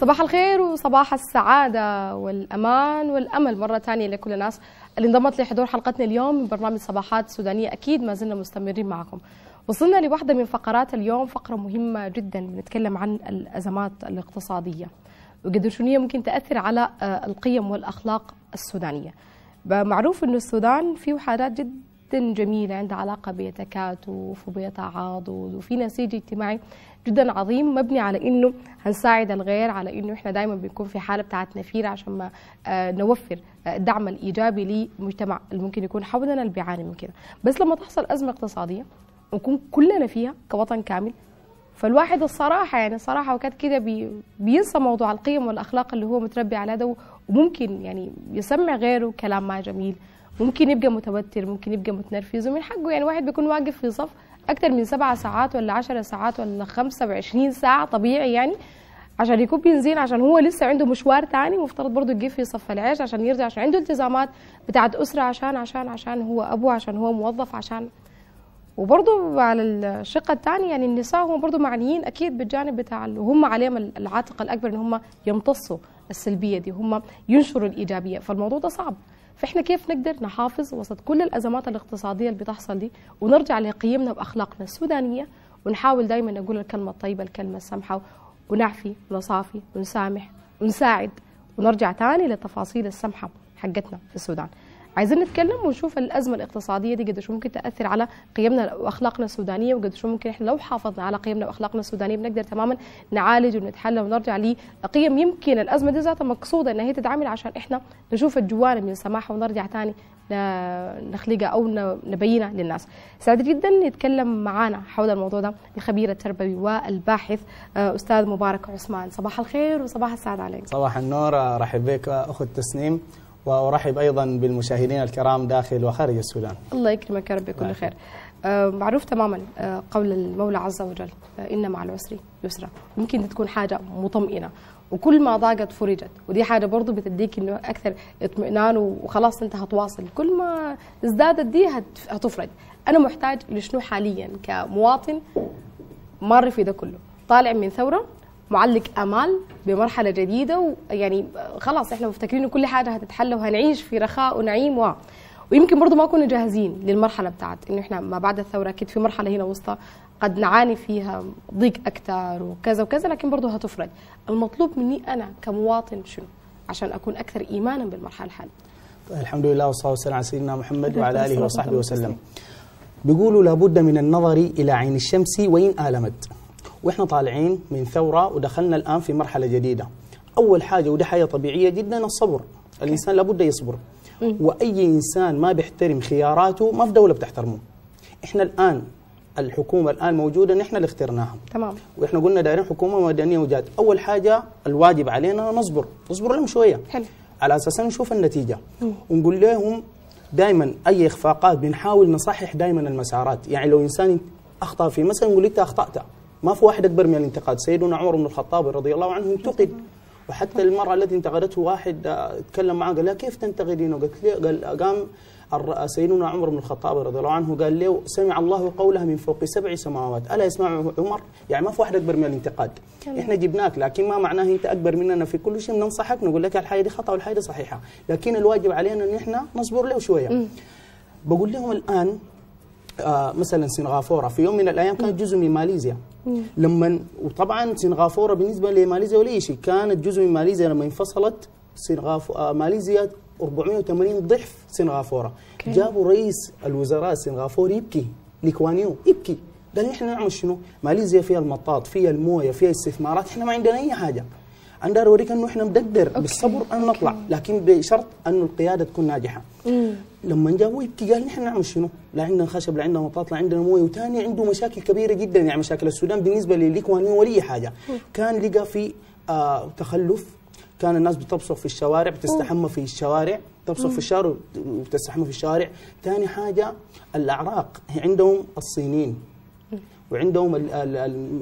صباح الخير وصباح السعادة والأمان والأمل مرة ثانية لكل الناس اللي انضمت لحضور حلقتنا اليوم من برنامج صباحات سودانية. أكيد ما زلنا مستمرين معكم. وصلنا لواحدة من فقرات اليوم، فقرة مهمة جدا، بنتكلم عن الأزمات الاقتصادية وقدر شنو ممكن تأثر على القيم والأخلاق السودانية. معروف أن السودان فيه حالات جدا جميلة عندها علاقة بتكاتف وبتعاضد وفي نسيج اجتماعي جدا عظيم مبني على انه هنساعد الغير، على انه احنا دائما بنكون في حاله بتاعت نفير عشان ما نوفر الدعم الايجابي لمجتمع اللي ممكن يكون حولنا اللي بيعاني من كده. بس لما تحصل ازمه اقتصاديه ونكون كلنا فيها كوطن كامل، فالواحد الصراحه يعني صراحه وكانت كده بينسى موضوع القيم والاخلاق اللي هو متربي على ده، وممكن يعني يسمع غيره كلام ما جميل، ممكن يبقى متوتر، ممكن يبقى متنرفز، ومن حقه يعني واحد بيكون واقف في صف أكثر من 7 ساعات ولا 10 ساعات ولا 25 ساعة طبيعي يعني عشان يكون بنزين، عشان هو لسه عنده مشوار ثاني مفترض برضه يجيب في صف العيش عشان يرجع، عشان عنده التزامات بتاعت أسرة، عشان هو أبوه، عشان هو موظف، عشان وبرضه على الشقة الثانية يعني النساء هم برضه معنيين أكيد بالجانب بتاع وهم عليهم العاتق الأكبر إن هم يمتصوا السلبية دي، هم ينشروا الإيجابية، فالموضوع ده صعب. فإحنا كيف نقدر نحافظ وسط كل الأزمات الاقتصادية اللي بتحصل دي ونرجع لقيمنا وأخلاقنا السودانية، ونحاول دايما نقول الكلمة الطيبة، الكلمة السمحة، ونعفي ونصافي ونسامح ونساعد، ونرجع تاني للتفاصيل السمحة حقتنا في السودان. عايزين نتكلم ونشوف الأزمة الاقتصادية دي قد شو ممكن تأثر على قيمنا وأخلاقنا السودانية، وقد شو ممكن إحنا لو حافظنا على قيمنا وأخلاقنا السودانية بنقدر تماما نعالج ونتحلى ونرجع لقيم يمكن الأزمة دي ذاتها مقصودة إن هي تتعامل عشان إحنا نشوف الجوانب من سماحة ونرجع تاني نخلقها أو نبينها للناس. سعيد جدا يتكلم معانا حول الموضوع ده الخبير التربوي والباحث أستاذ مبارك عثمان. صباح الخير وصباح السعادة عليك. صباح النور، رحب بك أخت تسنيم، وأرحب أيضا بالمشاهدين الكرام داخل وخارج السودان. الله يكرمك يا رب بكل خير. معروف تماما قول المولى عز وجل إن مع العسر يسرا، ممكن تكون حاجة مطمئنة، وكل ما ضاقت فرجت، ودي حاجة برضو بتديك إنه أكثر اطمئنان وخلاص أنت هتواصل، كل ما ازدادت دي هتفرج. أنا محتاج لشنو حاليا كمواطن مر في ده كله، طالع من ثورة، معلق امال بمرحله جديده، ويعني خلاص احنا مفتكرين كل حاجه هتتحلى وهنعيش في رخاء ونعيم ويمكن برضه ما كنا جاهزين للمرحله بتاعت انه احنا ما بعد الثوره اكيد في مرحله هنا وسطى قد نعاني فيها ضيق اكثر وكذا وكذا، لكن برضه هتفرج. المطلوب مني انا كمواطن شنو عشان اكون اكثر ايمانا بالمرحله الحاليه؟ طيب الحمد لله والصلاه والسلام على سيدنا محمد وعلى اله وصحبه وسلم. بيقولوا لابد من النظر الى عين الشمس وان آلمت. واحنا طالعين من ثوره ودخلنا الان في مرحله جديده، اول حاجه ودي حاجه طبيعيه جدا الصبر. الانسان لابد يصبر، واي انسان ما بيحترم خياراته ما في دوله بتحترمه. احنا الان الحكومه الان موجوده، نحن اللي اخترناها تمام، واحنا قلنا دايرين حكومه مدنيه وجاد. اول حاجه الواجب علينا نصبر لهم شويه حلو، على اساس نشوف النتيجه، ونقول لهم دائما اي اخفاقات بنحاول نصحح دائما المسارات. يعني لو انسان اخطا في مسألة نقول انت اخطات، ما في واحد أكبر من الانتقاد. سيدنا عمر بن الخطاب رضي الله عنه انتقد، وحتى المرأة التي انتقدته واحد اتكلم معه قال لها كيف تنتقدينه؟ قالت له، قال قام سيدنا عمر بن الخطاب رضي الله عنه قال له سمع الله قولها من فوق 7 سماوات، ألا يسمع عمر؟ يعني ما في واحد أكبر من الانتقاد. إحنا جبناك، لكن ما معناه أنت أكبر مننا في كل شيء. بننصحك نقول لك الحاجة دي خطأ والحاجة دي صحيحة، لكن الواجب علينا أن إحنا نصبر له شوية. بقول لهم الآن مثلا سنغافورة في يوم من الأيام كانت جزء من ماليزيا، لما وطبعا سنغافورة بالنسبه لماليزيا ولا شيء، كانت جزء من ماليزيا. لما انفصلت ماليزيا 480 ضعف سنغافورة. جابوا رئيس الوزراء السنغافوري يبكي، لي كوان يو يبكي، قال احنا نعمل شنو؟ ماليزيا فيها المطاط، فيها المويه، فيها استثمارات، احنا ما عندنا اي حاجه. انا داير اوريك انه احنا بنقدر بالصبر ان نطلع، لكن بشرط انه القياده تكون ناجحه. لما جابوه يبكي قال نحن نعمل شنو؟ لا عندنا خشب، لا عندنا مطاط، لا عندنا مويه، وثاني عنده مشاكل كبيره جدا. يعني مشاكل السودان بالنسبه للي كوان يو ولا حاجه. كان لقى في تخلف، كان الناس بتبصق في الشوارع، بتستحمى في الشوارع، تبصق في الشارع وبتستحمى في الشوارع. ثاني حاجه الاعراق، عندهم الصينيين وعندهم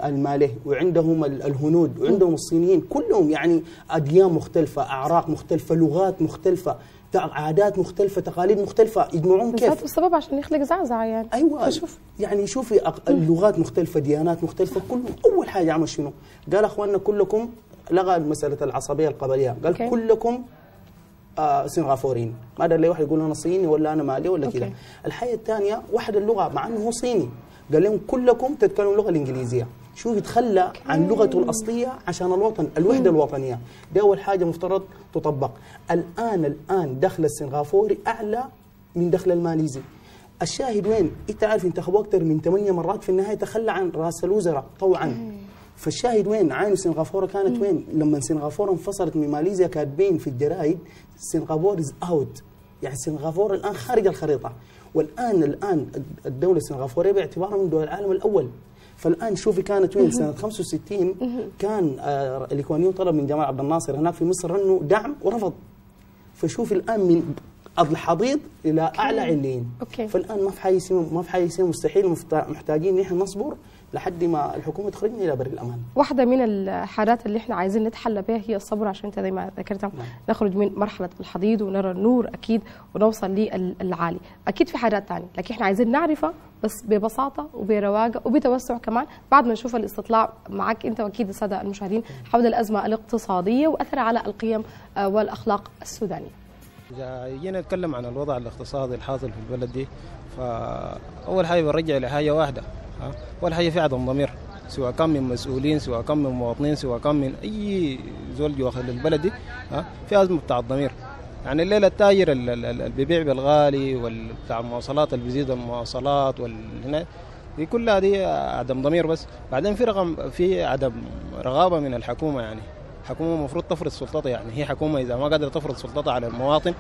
الماليه وعندهم الهنود وعندهم الصينيين، كلهم يعني أديان مختلفة، أعراق مختلفة، لغات مختلفة، عادات مختلفة، تقاليد مختلفة، يجمعون كيف؟ السبب عشان يخلق زعزعة يعني. أيوة شوف يعني شوفي اللغات مختلفة، ديانات مختلفة، كله. أول حاجة عمل شنو؟ قال أخواننا كلكم لغى مساله العصبيه القبليه، قال كلكم سنغافوريين. ما ادري ليه واحد يقول انا صيني ولا انا مالي ولا كذا. الحاجه الثانيه واحد اللغه، مع انه هو صيني قال لهم كلكم تتكلموا اللغه الانجليزيه. شوف يتخلى عن لغته الاصليه عشان الوطن، الوحده الوطنيه. دي اول حاجه مفترض تطبق. الان دخل السنغافوري اعلى من دخل الماليزي. الشاهد وين؟ انت عارف انتخبوا اكثر من 8 مرات، في النهايه تخلى عن راس الوزراء طوعا. فالشاهد وين؟ عين سنغافوره كانت وين؟ لما سنغافوره انفصلت من ماليزيا كاتبين في الجرايد سنغافور از اوت، يعني سنغافوره الان خارج الخريطه. والان الدوله السنغافوريه باعتبارها من دول العالم الاول. فالان شوفي كانت وين سنه 65 كان لي كوان يو طلب من جمال عبد الناصر هناك في مصر انه دعم ورفض. فشوفي الان من الحضيض الى اعلى عليين. فالان ما في حاجه مستحيل، محتاجين نحن نصبر لحد ما الحكومه تخرجنا الى بر الامان. واحده من الحالات اللي احنا عايزين نتحلى بها هي الصبر، عشان انت زي ما ذكرت نخرج من مرحله الحضيض ونرى النور اكيد ونوصل للعالي. اكيد في حاجات ثانيه لكن احنا عايزين نعرفها بس ببساطه وبرواقه وبتوسع كمان، بعد ما نشوف الاستطلاع معك انت واكيد الساده المشاهدين حول الازمه الاقتصاديه واثرها على القيم والاخلاق السودانيه. جينا نتكلم عن الوضع الاقتصادي الحاصل في البلد دي، فاول حاجه بنرجع لحاجه واحده، اول حاجه في عدم ضمير، سواء كان من مسؤولين سواء كان من مواطنين سواء كان من اي زول جوا البلد دي، في ازمه بتاع الضمير. يعني الليله التاجر اللي بيبيع بالغالي والبتاع المواصلات اللي بيزيد المواصلات والهنا دي كلها دي عدم ضمير. بس بعدين في عدم رغابه من الحكومه، يعني حكومة المفروض تفرض سلطتها، يعني هي حكومة إذا ما قادرة تفرض سلطتها على المواطن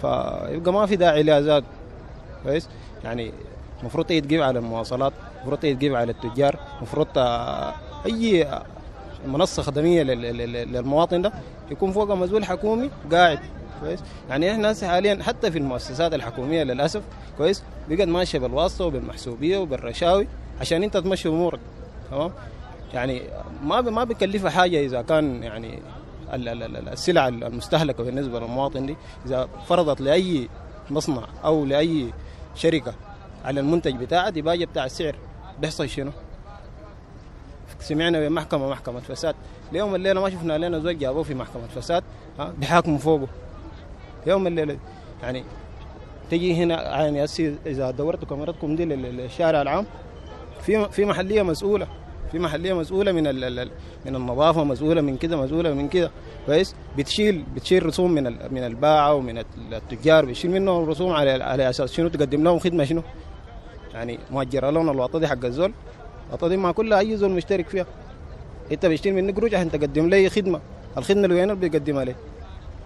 فيبقى ما في داعي لها زاد. كويس؟ يعني المفروض هي تجيب على المواصلات، المفروض هي تجيب على التجار، المفروض أي منصة خدمية للمواطن ده يكون فوقها مسؤول حكومي قاعد. كويس؟ يعني احنا حاليا حتى في المؤسسات الحكومية للأسف كويس بقت ماشية بالواسطة وبالمحسوبية وبالرشاوي عشان أنت تمشي أمورك. تمام؟ يعني ما بيكلفها حاجه اذا كان يعني السلع المستهلكه بالنسبه للمواطن دي اذا فرضت لاي مصنع او لاي شركه على المنتج بتاعها ديباجه بتاع السعر، بيحصل شنو؟ سمعنا بمحكمه فساد، اليوم الليله ما شفنا لنا زول جابوه في محكمه فساد بيحاكموا فوقه يوم الليله. يعني تجي هنا يعني اذا دورتوا كاميراتكم دي للشارع العام، في محليه مسؤوله، في محليه مسؤوله من النظافه، مسؤوله من كده، مسؤوله من كده. كويس؟ بتشيل رسوم من الباعه ومن التجار، بتشيل منهم رسوم على اساس شنو؟ تقدم لهم خدمه شنو؟ يعني مؤجره لهم الوطه دي حق الزول، الوطه دي ما كلها اي زول مشترك فيها. انت بتشيل مني قروش عشان تقدم لي خدمه، الخدمه اللي وين بيقدمها لي؟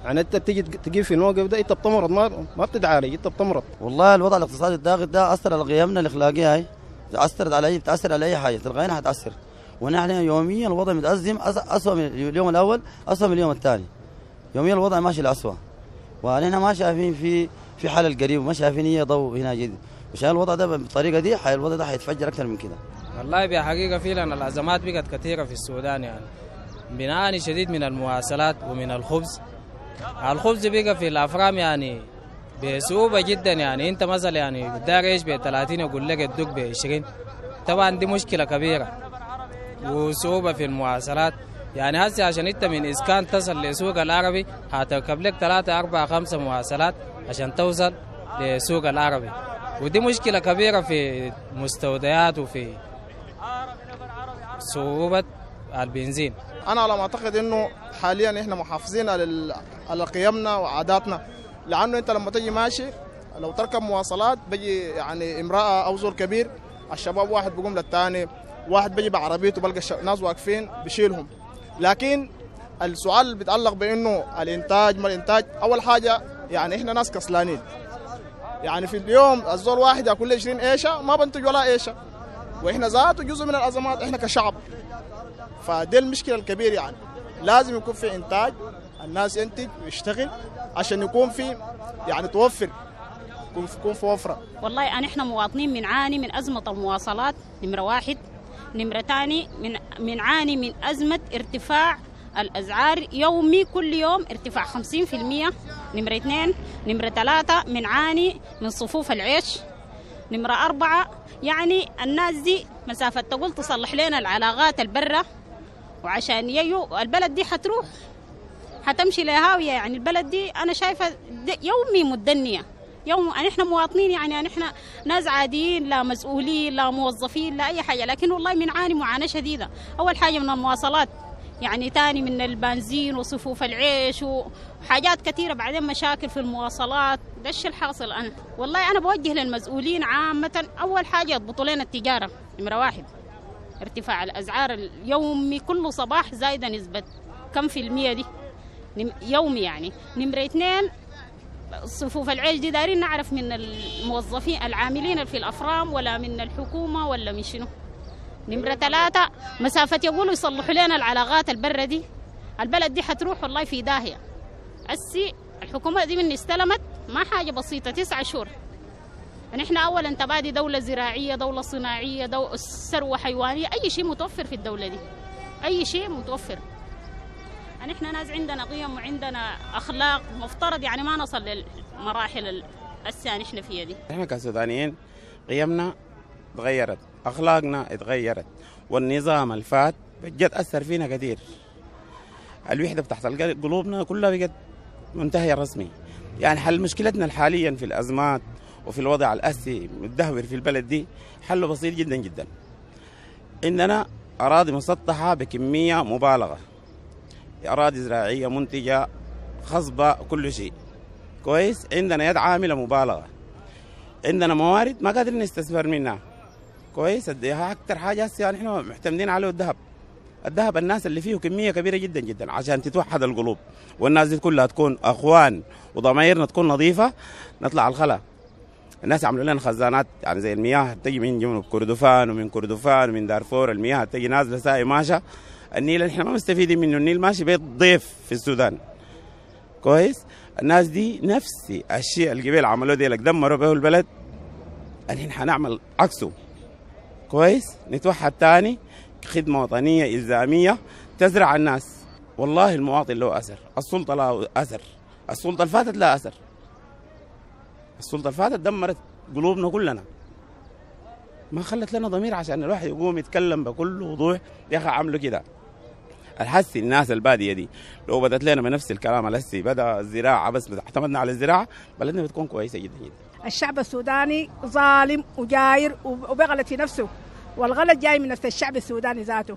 يعني انت بتيجي تجيب في الموقف ده انت بتمرض، ما بتتعالج، انت بتمرض. والله الوضع الاقتصادي الضاغط ده اثر على قيمنا الاخلاقيه، هاي بتأثر على أي حاجة تلقائيا حتأثر. ونحن يوميا الوضع متأزم أسوأ من اليوم الأول، أسوأ من اليوم الثاني. يوميا الوضع ماشي لأسوأ. ونحن ما شايفين في حل القريب، ما شايفين هي ضوء هنا جديد. مشان الوضع ده بالطريقة دي الوضع ده حيتفجر أكثر من كده. والله بحقيقة فعلا الأزمات بقت كثيرة في السودان، يعني بنعاني شديد من المواصلات ومن الخبز. الخبز بقى في الأفرام يعني بصعوبة جدا، يعني انت مثلا يعني الدار ايش ب 30 يقول لك الدق ب 20، طبعا دي مشكلة كبيرة. وصعوبة في المواصلات، يعني هسه عشان انت من اسكان تصل لسوق العربي هتركب لك 3 4 5 مواصلات عشان توصل لسوق العربي، ودي مشكلة كبيرة في مستودعات وفي صعوبة البنزين. انا على ما اعتقد انه حاليا احنا محافظين على قيمنا وعاداتنا، لانه انت لما تجي ماشي لو تركب مواصلات بيجي يعني امراه او زول كبير، الشباب واحد بيقوم للثاني، واحد بيجي بعربيته بلقى ناس واقفين بشيلهم. لكن السؤال اللي بيتعلق بانه الانتاج، ما الانتاج، اول حاجه يعني احنا ناس كسلانين، يعني في اليوم الزول واحد ياكل 20 قيشه ما بنتج ولا قيشه، واحنا ذاته جزء من الازمات احنا كشعب. فدي المشكله الكبيره، يعني لازم يكون في انتاج، الناس ينتج ويشتغل عشان يكون في يعني توفر، يكون في وفره. والله يعني احنا مواطنين بنعاني من ازمه المواصلات نمره واحد، نمره ثاني بنعاني من ازمه ارتفاع الاسعار يومي، كل يوم ارتفاع 50%، نمره اثنين، نمره ثلاثه بنعاني من صفوف العيش، نمره اربعه يعني الناس دي مسافه تقول تصلح لنا العلاقات البره وعشان ييو البلد دي حتروح حتمشي لهاوية. يعني البلد دي أنا شايفة يومي متدنية، يوم احنا مواطنين، يعني احنا ناس عاديين لا مسؤولين لا موظفين لا اي حاجه، لكن والله بنعاني معاناه شديده. اول حاجه من المواصلات، يعني ثاني من البنزين وصفوف العيش وحاجات كثيره، بعدين مشاكل في المواصلات. ده الشيء الحاصل. انا والله انا بوجه للمسؤولين عامه، اول حاجه يضبطوا لنا التجاره نمره واحد، ارتفاع الاسعار اليومي كل صباح زايده نسبه كم في المية دي يومي يعني. نمره اثنين، صفوف العيش دي دايرين نعرف من الموظفين العاملين في الافرام ولا من الحكومه ولا من شنو. نمره ثلاثه، مسافه يقولوا يصلحوا لنا العلاقات البره دي، البلد دي حتروح والله في داهيه. السي الحكومه دي من استلمت ما حاجه بسيطه 9 شهور. نحن اولا تبادي دوله زراعيه، دوله صناعيه، دوله ثروه حيوانيه، اي شيء متوفر في الدوله دي، اي شيء متوفر. نحن ناس عندنا قيم وعندنا اخلاق، مفترض يعني ما نصل للمراحل السنه نحن فيها دي. احنا كسودانيين قيمنا تغيرت، اخلاقنا اتغيرت، والنظام الفات بجد اثر فينا كثير. الوحده بتاعت قلوبنا كلها بقت منتهيه رسمي. يعني حل مشكلتنا حاليا في الازمات وفي الوضع الاسي متدهور في البلد دي حله بسيط جدا جدا. اننا اراضي مسطحه بكميه مبالغه، أراضي زراعية منتجة خصبة كل شيء كويس، عندنا يد عاملة مبالغة، عندنا موارد ما قادرين نستثمر منها كويس. أكثر حاجة هسه نحن معتمدين عليه الذهب. الذهب الناس اللي فيه كمية كبيرة جدا جدا. عشان تتوحد القلوب والناس دي كلها تكون أخوان وضمايرنا تكون نظيفة، نطلع الخلا. الناس عملوا لنا خزانات يعني زي المياه تجي من جنوب كردفان ومن كردفان ومن دارفور، المياه تجي نازلة ساي ماشى. النيل احنا ما مستفيدين منه، النيل ماشي بيتضيف في السودان كويس. الناس دي نفس الشيء اللي قبل عملوه ديلك دمروا به البلد، الحين حنعمل عكسه كويس. نتوحد تاني، خدمه وطنيه الزاميه تزرع الناس. والله المواطن له اثر، السلطه له اثر، السلطه اللي فاتت لها اثر، السلطه اللي فاتت دمرت قلوبنا كلنا، ما خلت لنا ضمير عشان الواحد يقوم يتكلم بكل وضوح. يا اخي عملوا كده الحسي الناس الباديه دي لو بدت لنا بنفس الكلام الهسي بدا الزراعه، بس اعتمدنا على الزراعه بلدنا بتكون كويسه جدا جدا. الشعب السوداني ظالم وجاير وبغلط في نفسه، والغلط جاي من نفس الشعب السوداني ذاته،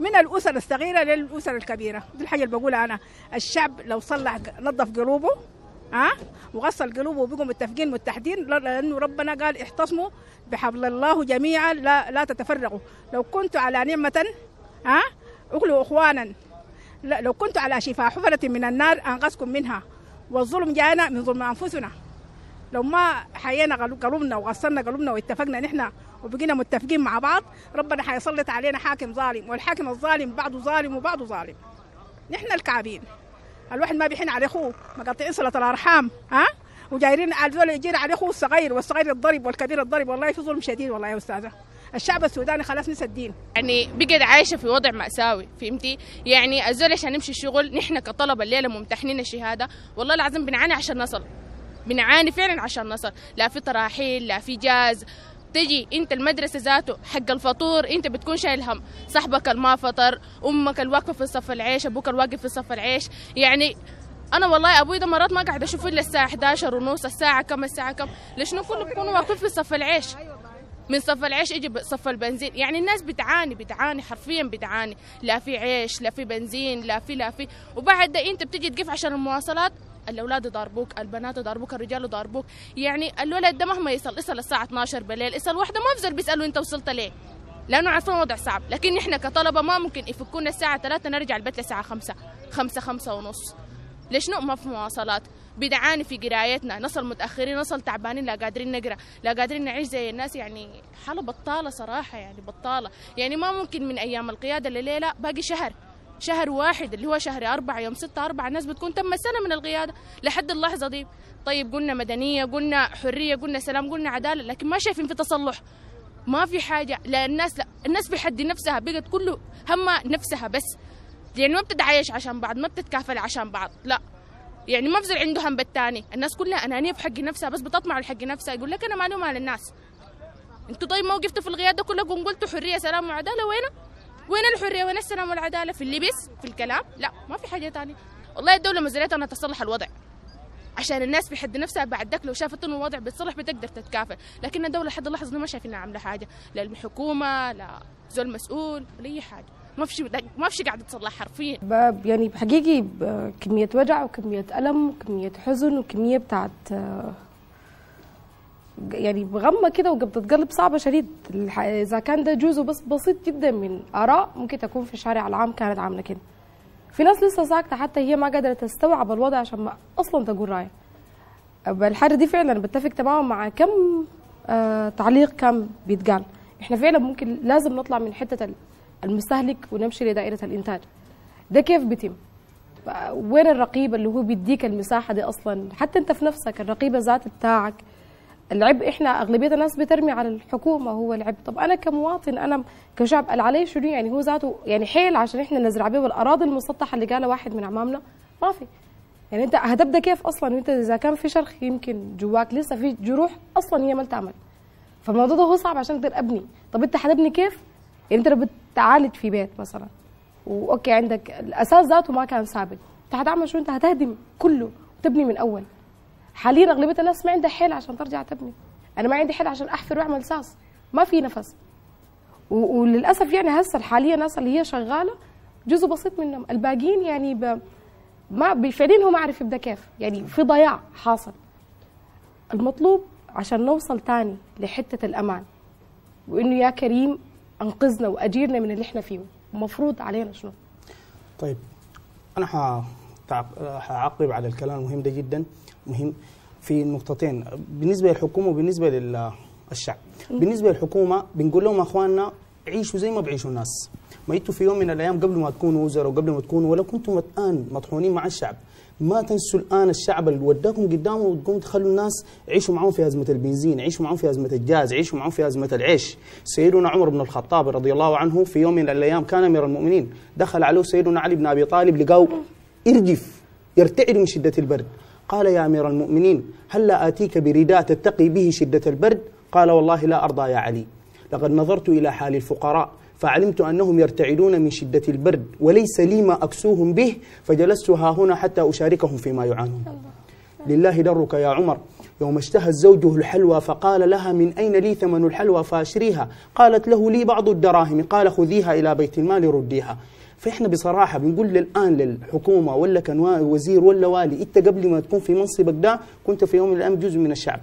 من الاسر الصغيره للاسر الكبيره. دي الحاجه اللي بقولها انا، الشعب لو صلح نظف قلوبه وغسل قلوبه وبقوا متفقين متحدين، لانه ربنا قال احتصموا بحبل الله جميعا لا تتفرقوا. لو كنتوا على نعمه اغلوا اخوانا، لو كنتوا على شفا حفره من النار انقذكم منها، والظلم جاءنا من ظلم انفسنا. لو ما حيينا قلوبنا وغسلنا قلوبنا واتفقنا نحن وبقينا متفقين مع بعض، ربنا حيسلط علينا حاكم ظالم، والحاكم الظالم بعضه ظالم وبعضه ظالم. نحن الكعابين، الواحد ما بيحن على اخوه، مقاطعين صله الارحام وجايرين على ذول يجير على اخوه الصغير، والصغير الضرب والكبير الضرب. والله في ظلم شديد والله يا استاذه. الشعب السوداني خلاص نسى الدين، يعني بقت عايشه في وضع ماساوي، فهمتي؟ يعني الزول عشان نمشي الشغل، نحن كطلبه الليله ممتحنين الشهاده، والله العظيم بنعاني عشان نصل، بنعاني فعلا عشان نصل. لا في تراحيل، لا في جاز، تجي انت المدرسه ذاته حق الفطور انت بتكون شايل هم، صاحبك ما فطر، امك الواقفه في صف العيش، ابوك الواقف في صف العيش. يعني انا والله ابوي ده مرات ما قاعد اشوفه الا الساعه 11:30، الساعه كم، الساعه كم، لشنو كله بيكونوا واقفين في صف العيش، من صف العيش يجي صف البنزين. يعني الناس بتعاني حرفيا بتعاني، لا في عيش لا في بنزين لا في. وبعد ده انت بتجي تقف عشان المواصلات، الاولاد يضربوك، البنات يضربوك، الرجال يضربوك. يعني الولد ده مهما يصل الساعه 12 بالليل، يصل واحده ما بزر بيسالوا انت وصلت ليه، لانه عارفين وضع صعب. لكن احنا كطلبه ما ممكن يفكونا الساعه 3 نرجع البيت للساعه 5 5 5:30. ليش نو؟ ما في مواصلات، بدعاني في قرايتنا، نصل متاخرين، نصل تعبانين، لا قادرين نقرا، لا قادرين نعيش زي الناس. يعني حاله بطاله صراحه، يعني بطاله. يعني ما ممكن من ايام القياده لليله باقي شهر واحد اللي هو شهر 4 يوم 6/4 الناس بتكون تم السنة من القيادة لحد اللحظة دي. طيب قلنا مدنية، قلنا حرية، قلنا سلام، قلنا عدالة، لكن ما شايفين في تصلح، ما في حاجة. لا الناس، لا الناس بحد نفسها بقت كله همها نفسها بس، يعني ما بتتعايش عشان بعض، ما بتتكافل عشان بعض، لا يعني ما بزر عنده هم بالتاني. الناس كلها أنانية في حق نفسها بس، بتطمع لحق نفسها، يقول لك أنا معلومة للناس. أنتوا طيب ما وقفتوا في القيادة كلكم قلتوا حرية سلام وعدالة، وينه؟ وين الحريه وين السلام والعداله في اللبس في الكلام؟ لا ما في حاجه ثانيه. والله الدوله مزريتها انها تصلح الوضع عشان الناس في حد نفسها بعد ذاك لو شافت انه الوضع بيتصلح بتقدر تتكافئ، لكن الدوله لحد اللحظه ما شايفينها عامله حاجه، لا الحكومه لا زول مسؤول ولا اي حاجه، ما في شيء قاعد يتصلح حرفيا. يعني بحقيقي كميه وجع وكميه الم وكميه حزن وكميه بتاعت يعني بغمه كده وقبضه قلب صعبه شديد. اذا كان ده جزء بس بسيط جدا من اراء ممكن تكون في الشارع العام كانت عامله كده. في ناس لسه ساكته حتى هي ما قادره تستوعب الوضع عشان ما اصلا تقول رايه. الحاجه دي فعلا بتفق تماما مع كم تعليق كان بيتقال. احنا فعلا ممكن لازم نطلع من حته المستهلك ونمشي لدائره الانتاج. ده كيف بيتم؟ وين الرقيب اللي هو بيديك المساحه دي اصلا؟ حتى انت في نفسك الرقيبه ذات بتاعك. العبء احنا اغلبيه الناس بترمي على الحكومه هو العبء، طب انا كمواطن انا كشعب اللي علي شنو يعني هو ذاته يعني حيل عشان احنا نزرع بيه والاراضي المسطحه اللي قالها واحد من عمامنا ما في. يعني انت هتبدا كيف اصلا وانت اذا كان في شرخ يمكن جواك لسه في جروح اصلا هي ما تعمل. فالموضوع ده هو صعب عشان اقدر ابني، طب انت هتبني كيف؟ يعني انت لو بتعالج في بيت مثلا واوكي عندك الاساس ذاته ما كان ثابت، انت هتعمل شو؟ انت هتهدم كله وتبني من اول. حاليا اغلبيه الناس ما عندها حيل عشان ترجع تبني. انا ما عندي حيل عشان احفر واعمل ساس، ما في نفس. وللاسف يعني هسه حاليا الناس اللي هي شغاله جزء بسيط منهم، الباقيين يعني ما فعليا هو ما عارف يبدا كيف، يعني في ضياع حاصل. المطلوب عشان نوصل ثاني لحته الامان وانه يا كريم انقذنا واجيرنا من اللي احنا فيه، المفروض علينا شنو؟ طيب انا هعقب على الكلام المهم ده جدا، مهم في نقطتين بالنسبه للحكومه وبالنسبه للشعب. بالنسبه للحكومه بنقول لهم اخواننا عيشوا زي ما بيعيشوا الناس، ما انتوا في يوم من الايام قبل ما تكونوا وزراء وقبل ما تكونوا ولو كنتم الان مطحونين مع الشعب، ما تنسوا الان الشعب اللي وداكم قدامه وتقوموا تخلوا الناس يعيشوا معاهم في ازمه البنزين، يعيشوا معاهم في ازمه الجاز، يعيشوا معاهم في ازمه العيش. سيدنا عمر بن الخطاب رضي الله عنه في يوم من الايام كان امير المؤمنين، دخل عليه سيدنا علي بن ابي طالب لقاه يرجف يرتعد من شده البرد، قال يا امير المؤمنين هلا اتيك برداء تتقي به شده البرد؟ قال والله لا ارضى يا علي، لقد نظرت الى حال الفقراء فعلمت انهم يرتعدون من شده البرد وليس لي ما اكسوهم به، فجلست ها هنا حتى اشاركهم فيما يعانون. لله درك يا عمر، يوم اشتهى زوجه الحلوى فقال لها من أين لي ثمن الحلوى فاشريها؟ قالت له لي بعض الدراهم، قال خذيها إلى بيت المال رديها. فإحنا بصراحة بنقول الآن للحكومة ولا كان وزير ولا والي، أنت قبل ما تكون في منصبك ده كنت في يوم من الأيام جزء من الشعب،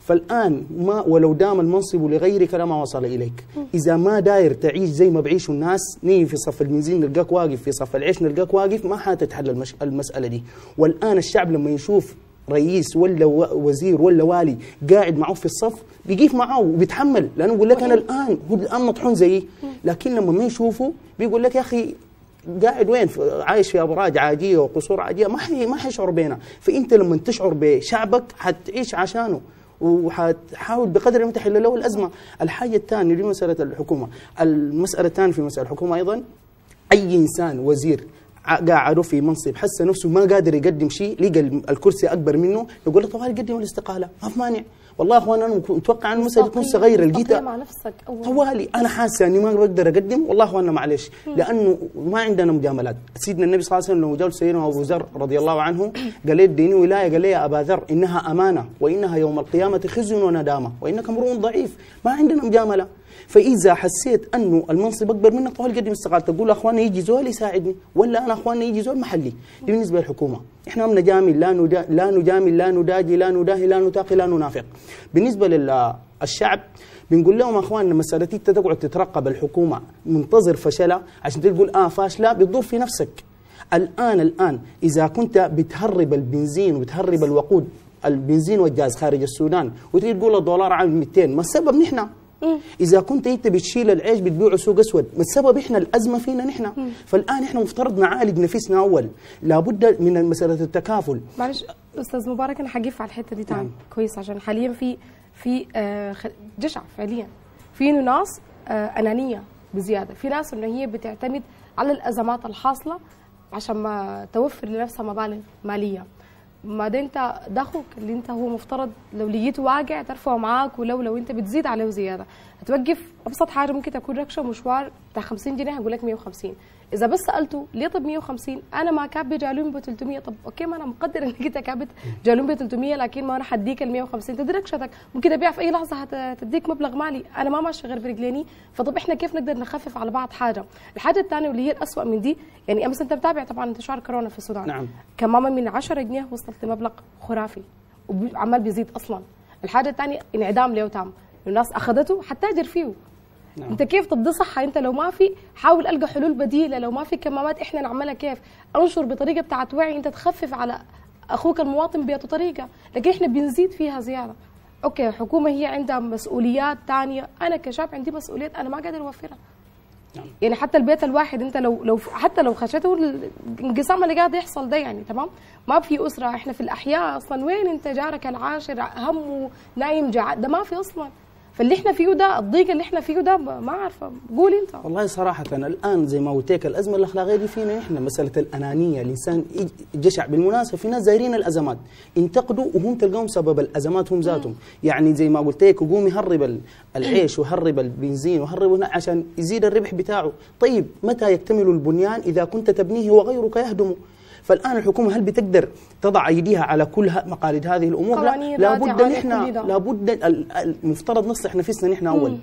فالآن ما ولو دام المنصب لغيرك لما وصل إليك. إذا ما داير تعيش زي ما بعيشوا الناس، نيجي في صف البنزين نلقاك واقف، في صف العيش نلقاك واقف، ما حتتحل المسألة دي. والآن الشعب لما يشوف رئيس ولا وزير ولا والي قاعد معه في الصف بيقيف معه وبيتحمل، لانه يقول لك انا الان هو الان مطحون زيي. لكن لما ما يشوفه بيقول لك يا اخي قاعد وين؟ عايش في ابراج عاديه وقصور عاديه، ما حيشعر بينا. فانت لما تشعر بشعبك حتعيش عشانه وحتحاول بقدر ما تحل له الازمه. الحاجه الثانيه دي مساله الحكومه، المساله الثانيه في مساله الحكومه ايضا اي انسان وزير قاعدوا في منصب حس نفسه ما قادر يقدم شيء، لقى الكرسي اكبر منه يقول له طب قدم الاستقاله، ما في مانع. والله يا اخوان انا متوقع ان المساله تكون صغيره، لقيتها مع نفسك اول طوالي انا حاسه اني ما بقدر اقدم، والله يا اخواننا معلش لانه ما عندنا مجاملات. سيدنا النبي صلى الله عليه وسلم لما جاب سيدنا ابو ذر رضي الله عنه قال لي اديني ولايه، قال لي يا ابا ذر انها امانه وانها يوم القيامه خزي وندامه وانك امرؤ ضعيف، ما عندنا مجامله. فاذا حسيت انه المنصب اكبر منك طوال قدم استقالة، تقول اخواننا يجي زول يساعدني ولا انا اخواننا يجي زول محلي. دي بالنسبه للحكومه، احنا ما نجامل لا نداجي لا نداهي لا نتاقي لا ننافق. بالنسبه للشعب بنقول لهم اخواننا مسالتي تقعد تترقب الحكومه منتظر فشلها عشان تقول فاشله، بتضر في نفسك. الان اذا كنت بتهرب البنزين وبتهرب الوقود البنزين والجاز خارج السودان وتجي تقول الدولار عامل 200، ما السبب نحن؟ إذا كنت أنت بتشيل العيش بتبيعه سوق أسود، ما السبب إحنا؟ الأزمة فينا نحن. فالآن إحنا مفترض نعالج نفسنا أول، لابد من مسألة التكافل. معلش أستاذ مبارك أنا حقف على الحتة دي تاني كويس، عشان حاليا في جشع فعليا، في ناس أنانية بزيادة، في ناس إنه هي بتعتمد على الأزمات الحاصلة عشان ما توفر لنفسها مبالغ مالية. ما ده انت ده اخوك اللي انت هو مفترض لو لقيته واقع ترفعه معاك، ولو انت بتزيد عليه زياده هتوقف ابسط حاجه ممكن تكون ركشه مشوار بتاع 50 جنيه هقول لك 150. اذا بس سالته ليه طب 150 انا ما كاب جالون ب 300، طب اوكي ما انا مقدر انك انت كابت جالون ب 300 لكن ما انا حديك ال 150 تدي ركشتك، ممكن ابيع في اي لحظه هتديك مبلغ مالي، انا ما ماشي غير برجليني. فطب احنا كيف نقدر نخفف على بعض حاجه؟ الحاجه الثانيه واللي هي الاسوء من دي، يعني امس انت متابع طبعا انتشار كورونا في السودان. نعم. كمامه من 10 جنيه وصلت لمبلغ خرافي وعمال بيزيد اصلا. الحاجه الثانيه انعدام ليه تام، الناس اخذته حتتاجر فيه. نعم. انت كيف تبدي صحه؟ انت لو ما في حاول القى حلول بديله، لو ما في كمامات احنا نعملها كيف؟ انشر بطريقه بتاعت وعي انت تخفف على اخوك المواطن بطريقه، لكن احنا بنزيد فيها زياده. اوكي الحكومه هي عندها مسؤوليات ثانيه، انا كشاب عندي مسؤوليات انا ما قادر اوفرها. نعم. يعني حتى البيت الواحد انت لو حتى لو خشيته الانقسام اللي قاعد يحصل ده يعني تمام، ما في اسره احنا في الاحياء اصلا، وين انت جارك العاشر همه نايم جاع ده ما في اصلا. فاللي احنا فيه ده الضيق اللي احنا فيه ده ما عارفه قول انت. والله صراحه الان زي ما قلت لك الازمه الاخلاقيه دي فينا احنا، مساله الانانيه الانسان جشع. بالمناسبه في ناس زايرين الازمات ينتقدوا وهم تلقاهم سبب الازمات هم ذاتهم، يعني زي ما قلت لك يقوم يهرب العيش ويهرب البنزين ويهرب هنا عشان يزيد الربح بتاعه. طيب متى يكتمل البنيان اذا كنت تبنيه وغيرك يهدمه؟ فالان الحكومه هل بتقدر تضع ايديها على كل مقاليد هذه الامور؟ لابد نحن لابد المفترض نصلح نفسنا نحن اول.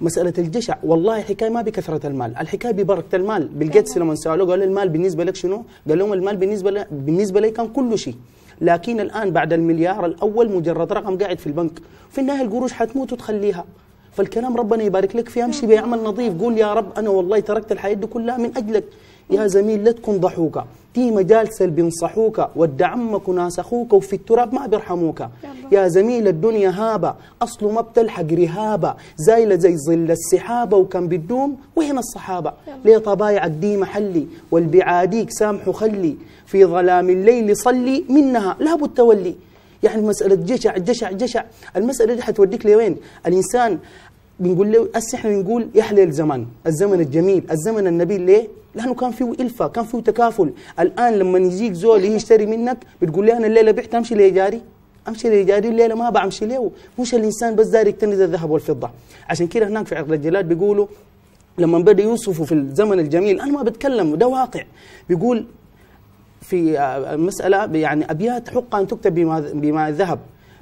مساله الجشع والله الحكايه ما بكثره المال، الحكايه ببركه المال. بيل جيتس لما سالوه قال المال بالنسبه لك شنو؟ قال لهم المال بالنسبه لي كان كل شيء، لكن الان بعد المليار الاول مجرد رقم قاعد في البنك، في النهايه القروش حتموت وتخليها. فالكلام ربنا يبارك لك فيه، امشي بعمل نظيف، قول يا رب انا والله تركت الحياه دي كلها من اجلك. يا زميل لا تكون ضحوكة، تي مجالس اللي بينصحوك ود عمك وناس اخوك وفي التراب ما بيرحموك. يا زميل الدنيا هابه اصله ما بتلحق رهابه، زايله زي ظل السحابه وكان بتدوم وين الصحابه؟ ليه طبايعك دي محلي والبعاديك سامح وخلي، في ظلام الليل صلي منها لابد تولي. يعني مساله جشع جشع جشع، المساله دي حتوديك لوين؟ الانسان بنقول له هسه احنا بنقول يحلى الزمن، الزمن الجميل، الزمن النبيل، ليه؟ لانه كان فيه الفه، كان فيه تكافل. الان لما يجيك زول يشتري منك بتقول له انا الليله بعت امشي لإيجاري، امشي لإيجاري الليله ما بمشي له، مش الانسان بس داير يكتنز الذهب والفضه. عشان كده هناك في عقد الجلاد بيقولوا لما بدا يوصفوا في الزمن الجميل، انا ما بتكلم ده واقع، بيقول في مساله يعني ابيات حق ان تكتب بما ذهب،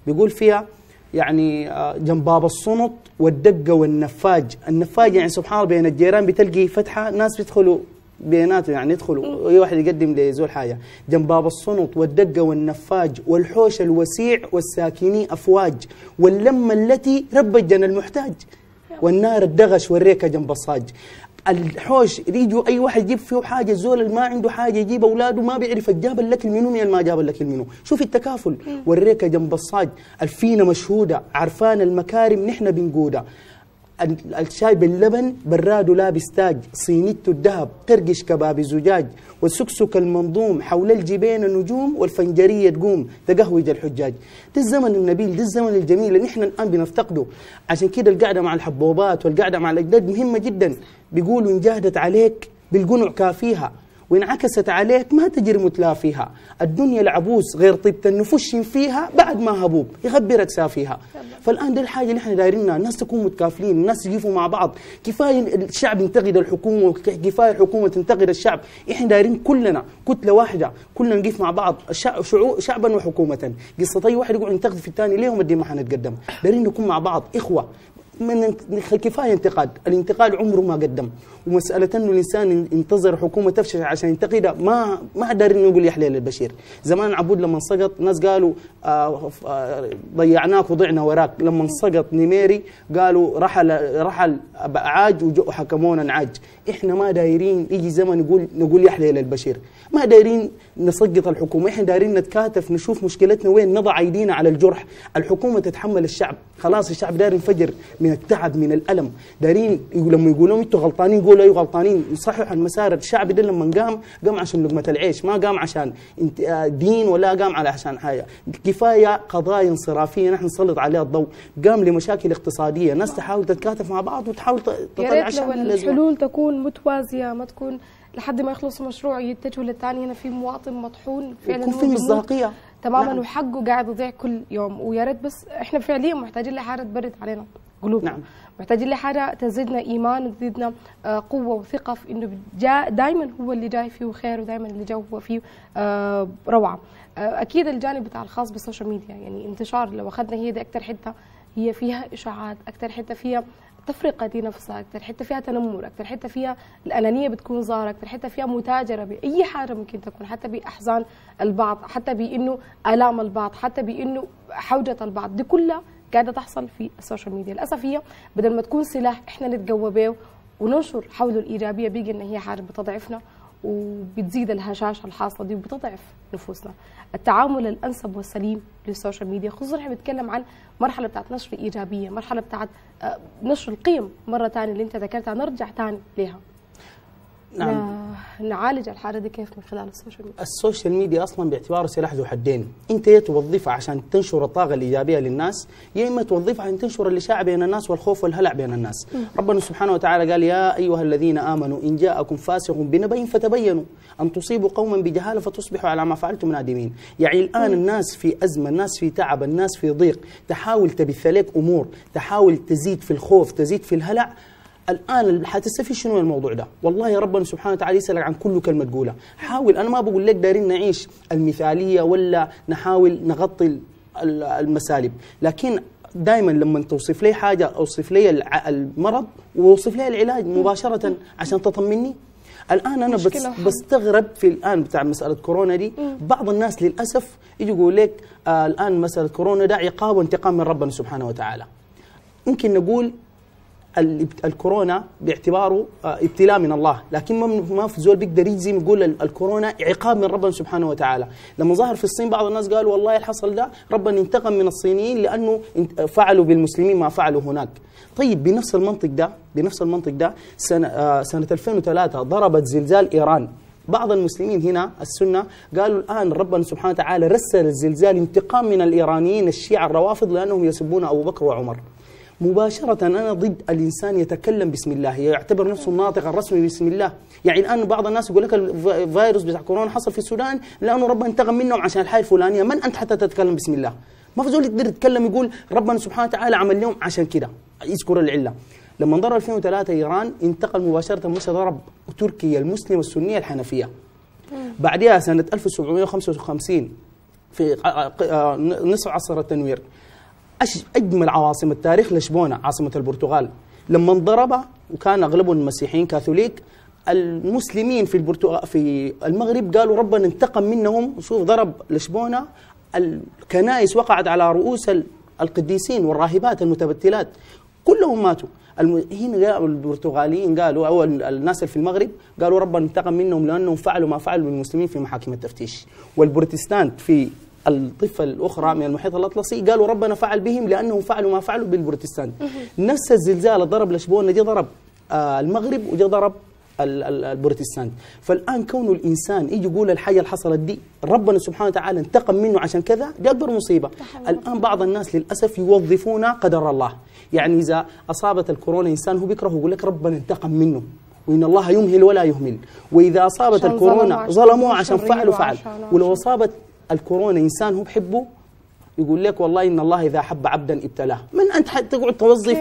بيقول فيها يعني جنباب الصنط والدقه والنفاج، النفاج يعني سبحان الله بين الجيران بتلقي فتحه ناس بيدخلوا بيناتهم يعني يدخلوا اي واحد يقدم لزول حاجه، جنباب الصنط والدقه والنفاج والحوش الوسيع والساكنين افواج واللمه التي ربجنا المحتاج والنار الدغش والريكه جنب الصاج. الحوش يجوا اي واحد يجيب فيه حاجه، الزول اللي ما عنده حاجه يجيب اولاده ما بيعرف جاب الاكل منو من ما جاب الاكل منو، شوف التكافل والريكه جنب الصاج، الفينه مشهوده عرفان المكارم نحن بنقودها. الشاي باللبن براد لابس تاج، صينيته الذهب ترقش كباب الزجاج، والسكسك المنظوم حول الجبين النجوم والفنجريه تقوم تقهوج الحجاج. ده الزمن النبيل، ده الزمن الجميل اللي نحن الان بنفتقده. عشان كده القعده مع الحبوبات والقعده مع الاجداد مهمه جدا. بيقولوا ان جاهدت عليك بالقنع كافيها، وان عكست عليك ما تجر متلافيها. الدنيا العبوس غير طيبة النفوش فيها، بعد ما هبوب يغبرك سافيها. فالان دي الحاجه اللي احنا دايرينها، الناس تكون متكافلين، الناس يقفوا مع بعض. كفايه الشعب ينتقد الحكومه، كفايه الحكومه تنتقد الشعب، احنا دايرين كلنا كتله واحده، كلنا نقف مع بعض شعبا وحكومه. قصه اي واحد يقعد ينتقد في الثاني ليه ومدي ما حنتقدم، دايرين نكون مع بعض اخوه. من كفايه انتقاد، الانتقاد عمره ما قدم، ومساله انه الانسان ينتظر حكومه تفشل عشان ينتقدها ما دارين نقول يا حليل البشير، زمان عبود لما سقط ناس قالوا ضيعناك وضعنا وراك، لما سقط نميري قالوا رحل عاج وجو حكمونا عاج، احنا ما دايرين يجي زمن نقول يا حليل البشير، ما دايرين نسقط الحكومه، احنا دايرين نتكاتف نشوف مشكلتنا وين، نضع ايدينا على الجرح، الحكومه تتحمل الشعب، خلاص الشعب داير ينفجر من التعب من الالم، دايرين لما يقولوا لهم انتوا غلطانين قولوا ايوه غلطانين، يصححوا المسار. الشعب ده لما قام عشان لقمه العيش، ما قام عشان دين ولا قام على عشان حاجه، كفايه قضايا انصرافيه نحن نسلط عليها الضوء، قام لمشاكل اقتصاديه، ناس تحاول تتكاتف مع بعض وتحاول تطلع عشان الحلول تكون متوازيه، ما تكون لحد ما يخلصوا مشروع يتجهوا للثاني. هنا في مواطن مطحون فعلا يكون في مصداقيه تماما. نعم. وحقه قاعد يضيع كل يوم، ويا ريت بس احنا فعليا محتاجين لحاجه تبرد علينا. قلوبنا. نعم. محتاجين لحاجه تزيدنا ايمان وتزيدنا قوه وثقه في انه دائما هو اللي جاي فيه خير ودائما اللي جاي هو فيه روعه. اكيد الجانب بتاع الخاص بالسوشيال ميديا يعني انتشار، لو اخذنا هي دي اكثر حته هي فيها اشاعات، اكثر حته فيها تفرقه دي نفسها، اكثر حته فيها تنمر، اكثر حته فيها الانانيه بتكون ظاهره، اكثر حته فيها متاجره باي حاجه ممكن تكون، حتى باحزان البعض، حتى بانه الام البعض، حتى بانه حوجه البعض، دي كلها قاعده تحصل في السوشيال ميديا للاسف. هي بدل ما تكون سلاح احنا نتقوى بيه وننشر حوله الايجابيه، بيجي ان هي حاجه بتضعفنا وبتزيد الهشاشه الحاصله دي وبتضعف نفوسنا. التعامل الانسب والسليم للسوشيال ميديا، خصوصا احنا بنتكلم عن مرحله بتاعت نشر ايجابيه، مرحله بتاعت نشر القيم مره ثانيه اللي انت ذكرتها، نرجع ثاني ليها. نعم. نعالج الحاله دي كيف من خلال السوشيال ميديا؟ السوشيال ميديا اصلا باعتباره سلاح ذو حدين، انت يا توظفها عشان تنشر الطاقه الايجابيه للناس، يا اما توظفها عشان تنشر الاشاعه بين الناس والخوف والهلع بين الناس. ربنا سبحانه وتعالى قال يا ايها الذين امنوا ان جاءكم فاسق بنبأ فتبينوا ان تصيبوا قوما بجهاله فتصبحوا على ما فعلتم نادمين. يعني الان الناس في ازمه، الناس في تعب، الناس في ضيق، تحاول تبث لك امور، تحاول تزيد في الخوف، تزيد في الهلع. الان حتستفيد شنو الموضوع ده؟ والله يا ربنا سبحانه وتعالى يسألك عن كل كلمه تقولها، حاول. انا ما بقول لك دايرين نعيش المثاليه ولا نحاول نغطي المسالب، لكن دائما لما توصف لي حاجه، اوصف لي المرض واوصف لي العلاج مباشره عشان تطمني. الان انا بستغرب في الان بتاع مساله كورونا دي، بعض الناس للاسف يجي يقول لك الان مساله كورونا ده عقاب وانتقام من ربنا سبحانه وتعالى. ممكن نقول الكورونا باعتباره ابتلاء من الله، لكن ما في زول بيقدر يجزم يقول الكورونا عقاب من ربنا سبحانه وتعالى. لما ظهر في الصين بعض الناس قالوا والله الحصل ده ربنا انتقم من الصينيين لانه فعلوا بالمسلمين ما فعلوا هناك. طيب بنفس المنطق ده، سنه 2003 ضربت زلزال ايران، بعض المسلمين هنا السنه قالوا الان ربنا سبحانه وتعالى رسل الزلزال انتقام من الايرانيين الشيعة الروافض لانهم يسبون ابو بكر وعمر. مباشرة أنا ضد الإنسان يتكلم بسم الله، يعتبر نفسه الناطق الرسمي بسم الله. يعني الآن بعض الناس يقول لك الفيروس بتاع كورونا حصل في السودان لأنه ربنا انتقم منهم عشان الحالة الفلانية، من أنت حتى تتكلم بسم الله؟ ما في زول يقدر يتكلم يقول ربنا سبحانه وتعالى عمل لهم عشان كده، يذكر العلة. لما ضرب 2003 إيران انتقل مباشرة، مش ضرب تركيا المسلمة السنية الحنفية. بعدها سنة 1755 في نصف عصر التنوير، أجمل عواصم التاريخ لشبونة عاصمة البرتغال، لما انضرب وكان أغلبهم مسيحيين كاثوليك، المسلمين في المغرب قالوا ربنا انتقم منهم. وشوف ضرب لشبونة، الكنائس وقعت على رؤوس القديسين والراهبات المتبتلات، كلهم ماتوا. هنا البرتغاليين قالوا أو الناس في المغرب قالوا ربنا انتقم منهم لأنهم فعلوا ما فعلوا بالمسلمين في محاكم التفتيش. والبروتستانت في الضفة الأخرى من المحيط الأطلسي قالوا ربنا فعل بهم لأنهم فعلوا ما فعلوا بالبروتستانت. نفس الزلزال ضرب لشبونة، جه ضرب المغرب وجه ضرب البروتستانت. فالآن كون الإنسان يجي يقول الحاجة اللي حصلت دي ربنا سبحانه وتعالى انتقم منه عشان كذا، دي أكبر مصيبة. الآن بعض الناس للأسف يوظفون قدر الله، يعني إذا أصابت الكورونا إنسان هو بيكره يقول لك ربنا انتقم منه، وإن الله يمهل ولا يهمل، وإذا أصابت الكورونا ظلموه عشان فعلوا فعل، ولو أصابت الكورونا إنسان هو بحبه يقول لك والله إن الله إذا حب عبدا ابتلاه. من أنت تقعد توظف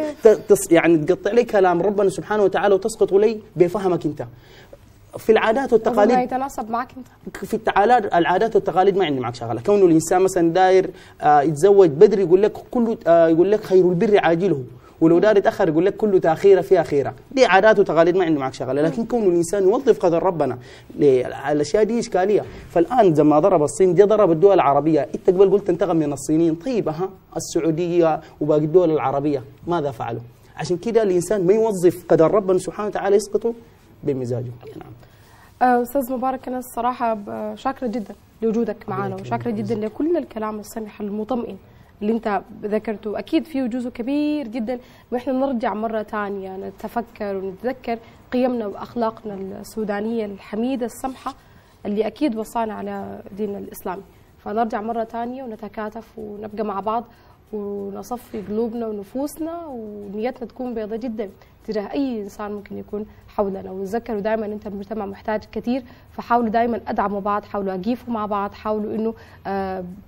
يعني تقطع لي كلام ربنا سبحانه وتعالى وتسقط لي بفهمك أنت في العادات والتقاليد؟ يتناسب معك أنت في العادات والتقاليد، ما عندي معك شغلة. كونه الإنسان مثلا داير يتزوج بدري يقول لك كله يقول لك خير البر عاجله، ولو دار يتأخر يقول لك كله تأخيره فيها خيره، دي عادات وتقاليد ما عنده معك شغله. لكن كون الانسان يوظف قدر ربنا الاشياء دي اشكاليه. فالان لما ضرب الصين دي ضرب الدول العربيه، انت قبل قلت انتقم من الصينيين، طيب ها السعوديه وباقي الدول العربيه ماذا فعلوا؟ عشان كده الانسان ما يوظف قدر ربنا سبحانه وتعالى يسقطه بمزاجه. نعم. استاذ مبارك، انا الصراحه شاكره جدا لوجودك معنا، وشاكره جدا لكل الكلام السمح المطمئن اللي انت ذكرته، اكيد فيه جزء كبير جدا واحنا نرجع مره ثانيه نتفكر ونتذكر قيمنا واخلاقنا السودانيه الحميده السمحه اللي اكيد وصانا على ديننا الاسلامي. فنرجع مره ثانيه ونتكاتف ونبقى مع بعض ونصفي قلوبنا ونفوسنا ونيتنا تكون بيضاء جدا تجاه اي انسان ممكن يكون حولنا، وتذكروا دائما انت المجتمع محتاج كثير، فحاولوا دائما ادعموا بعض، حاولوا اقيفوا مع بعض، حاولوا انه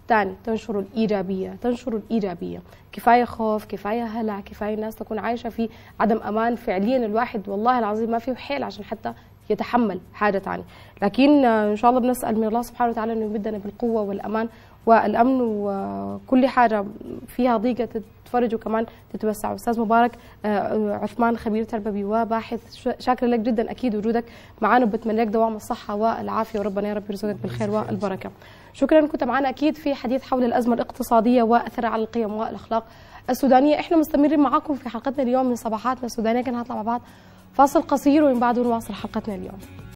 ثاني تنشروا الايجابيه، تنشروا الايجابيه، كفايه خوف، كفايه هلع، كفايه الناس تكون عايشه في عدم امان، فعليا الواحد والله العظيم ما فيه حيل عشان حتى يتحمل حاجه ثانيه، لكن ان شاء الله بنسال من الله سبحانه وتعالى انه يمدنا بالقوه والامان والامن وكل حاجه فيها ضيقه تتفرجوا كمان تتوسعوا. استاذ مبارك عثمان خبير تربوي وباحث، شاكره لك جدا اكيد وجودك معانا، وبتمنى لك دوام الصحه والعافيه، وربنا يا رب يرزقك بالخير والبركه. شكرا كنت معنا اكيد في حديث حول الازمه الاقتصاديه واثرها على القيم والاخلاق السودانيه. احنا مستمرين معاكم في حلقتنا اليوم من صباحاتنا السودانيه، كان هطلع مع بعض فاصل قصير ومن بعده نواصل حلقتنا اليوم.